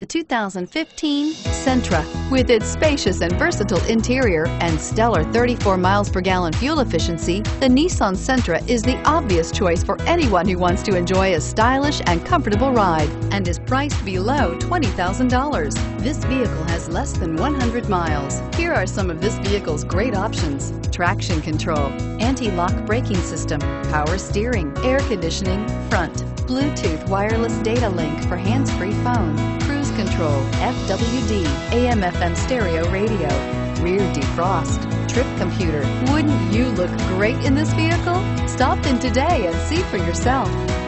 The 2015 Sentra. With its spacious and versatile interior and stellar 34 miles per gallon fuel efficiency, the Nissan Sentra is the obvious choice for anyone who wants to enjoy a stylish and comfortable ride and is priced below $20,000. This vehicle has less than 100 miles. Here are some of this vehicle's great options: traction control, anti-lock braking system, power steering, air conditioning, front, Bluetooth wireless data link for hands-free phone, control, FWD, AM/FM stereo radio, rear defrost, trip computer. Wouldn't you look great in this vehicle? Stop in today and see for yourself.